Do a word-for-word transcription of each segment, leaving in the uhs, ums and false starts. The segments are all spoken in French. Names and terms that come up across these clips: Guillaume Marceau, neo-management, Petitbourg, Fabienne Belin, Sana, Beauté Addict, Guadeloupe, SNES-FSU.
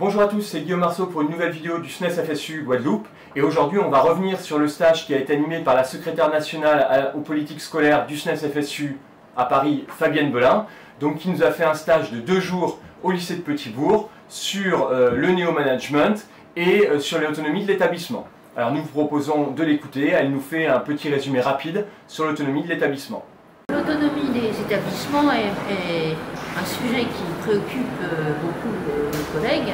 Bonjour à tous, c'est Guillaume Marceau pour une nouvelle vidéo du S N E S F S U Guadeloupe. Et aujourd'hui, on va revenir sur le stage qui a été animé par la secrétaire nationale aux politiques scolaires du S N E S F S U à Paris, Fabienne Belin, donc qui nous a fait un stage de deux jours au lycée de Petitbourg sur euh, le néo-management et euh, sur l'autonomie de l'établissement. Alors nous vous proposons de l'écouter, elle nous fait un petit résumé rapide sur l'autonomie de l'établissement. L'autonomie des établissements est, est un sujet qui préoccupe beaucoup nos collègues,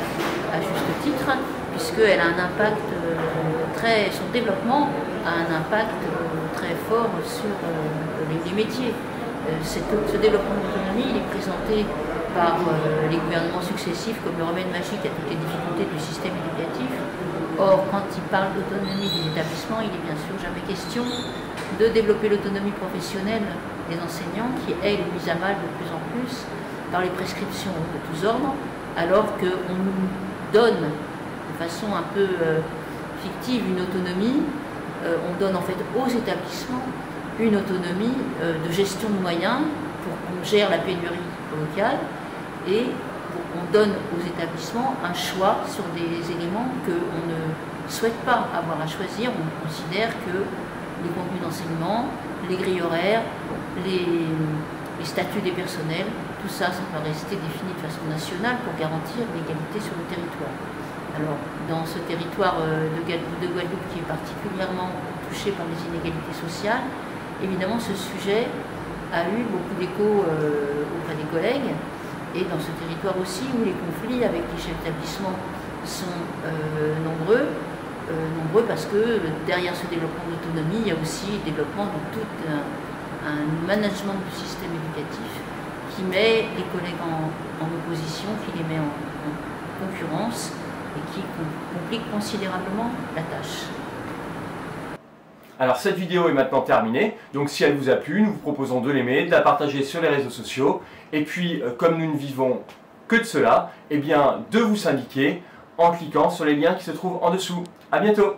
à juste titre, puisqu'elle a un impact très, son développement a un impact très fort sur les métiers. Ce développement d'autonomie est présenté par les gouvernements successifs comme le remède magique à toutes les difficultés du système éducatif. Or, quand il parle d'autonomie des établissements, il n'est bien sûr jamais question de développer l'autonomie professionnelle des enseignants qui est mise à mal de plus en plus par les prescriptions de tous ordres, alors qu'on nous donne de façon un peu euh, fictive une autonomie, euh, on donne en fait aux établissements une autonomie euh, de gestion de moyens pour qu'on gère la pénurie locale et on donne aux établissements un choix sur des éléments qu'on ne souhaite pas avoir à choisir. On considère que les contenus d'enseignement, les grilles horaires, les, les statuts des personnels, tout ça, ça peut rester défini de façon nationale pour garantir l'égalité sur le territoire. Alors, dans ce territoire de Guadeloupe qui est particulièrement touché par les inégalités sociales, évidemment ce sujet a eu beaucoup d'écho auprès des collègues. Et dans ce territoire aussi où les conflits avec les chefs d'établissement sont euh, nombreux, euh, nombreux parce que derrière ce développement d'autonomie, il y a aussi le développement de tout un, un management du système éducatif qui met les collègues en, en opposition, qui les met en, en concurrence et qui complique considérablement la tâche. Alors cette vidéo est maintenant terminée, donc si elle vous a plu, nous vous proposons de l'aimer, de la partager sur les réseaux sociaux, et puis comme nous ne vivons que de cela, eh bien de vous syndiquer en cliquant sur les liens qui se trouvent en dessous. À bientôt!